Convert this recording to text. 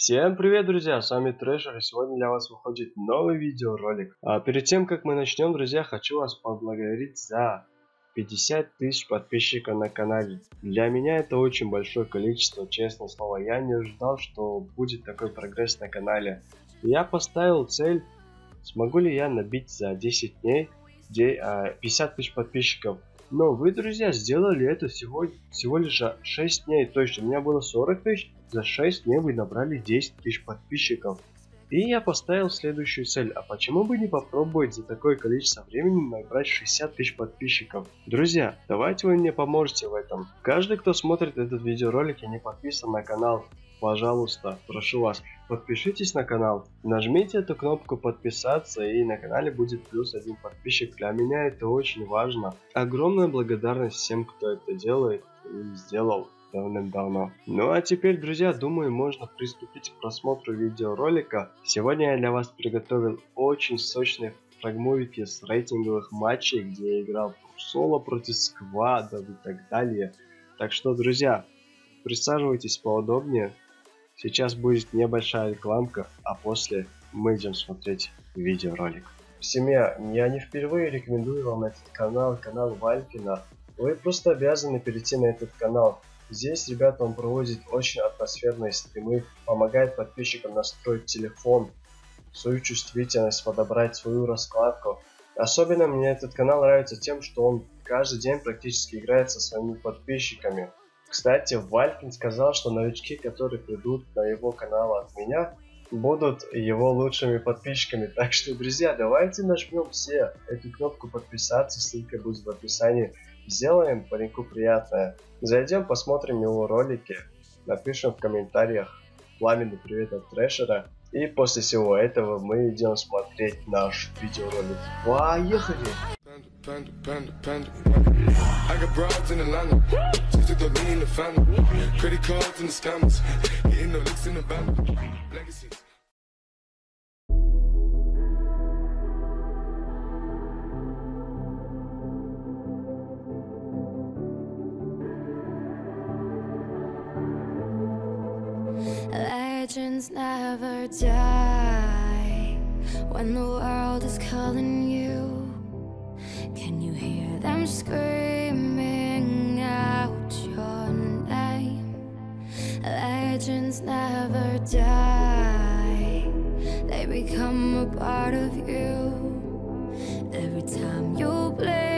Всем привет, друзья, с вами Трэшер, и сегодня для вас выходит новый видеоролик. Перед тем, как мы начнем, друзья, хочу вас поблагодарить за 50 тысяч подписчиков на канале. Для меня это очень большое количество, честное слово. Я не ожидал, что будет такой прогресс на канале. Я поставил цель, смогу ли я набить за 10 дней 50 тысяч подписчиков. Но вы, друзья, сделали это всего лишь за 6 дней. То есть у меня было 40 тысяч, за 6 дней вы набрали 10 тысяч подписчиков. И я поставил следующую цель. А почему бы не попробовать за такое количество времени набрать 60 тысяч подписчиков? Друзья, давайте вы мне поможете в этом. Каждый, кто смотрит этот видеоролик и не подписан на канал, пожалуйста, прошу вас, подпишитесь на канал, нажмите эту кнопку подписаться, и на канале будет плюс один подписчик. Для меня это очень важно. Огромная благодарность всем, кто это делает и сделал давным-давно. Ну а теперь, друзья, думаю, можно приступить к просмотру видеоролика. Сегодня я для вас приготовил очень сочные фрагмовики с рейтинговых матчей, где я играл соло против сквадов и так далее. Так что, друзья, присаживайтесь поудобнее. Сейчас будет небольшая рекламка, а после мы идем смотреть видеоролик. Семья, я не впервые рекомендую вам этот канал, канал Валькина. Вы просто обязаны перейти на этот канал. Здесь, ребята, он проводит очень атмосферные стримы, помогает подписчикам настроить телефон, свою чувствительность, подобрать свою раскладку. Особенно мне этот канал нравится тем, что он каждый день практически играет со своими подписчиками. Кстати, Валькин сказал, что новички, которые придут на его канал от меня, будут его лучшими подписчиками. Так что, друзья, давайте нажмем все эту кнопку подписаться, ссылка будет в описании. Сделаем пареньку приятное. Зайдем, посмотрим его ролики, напишем в комментариях пламенный привет от Трэшера. И после всего этого мы идем смотреть наш видеоролик. Поехали! I got broads in the lineup, just to throw me in the family. Credit cards and the scammers, getting no licks in the bank. Legacies. Legends never die when the world is calling you. Can you hear them screaming out your name? Legends never die. They become a part of you. Every time you play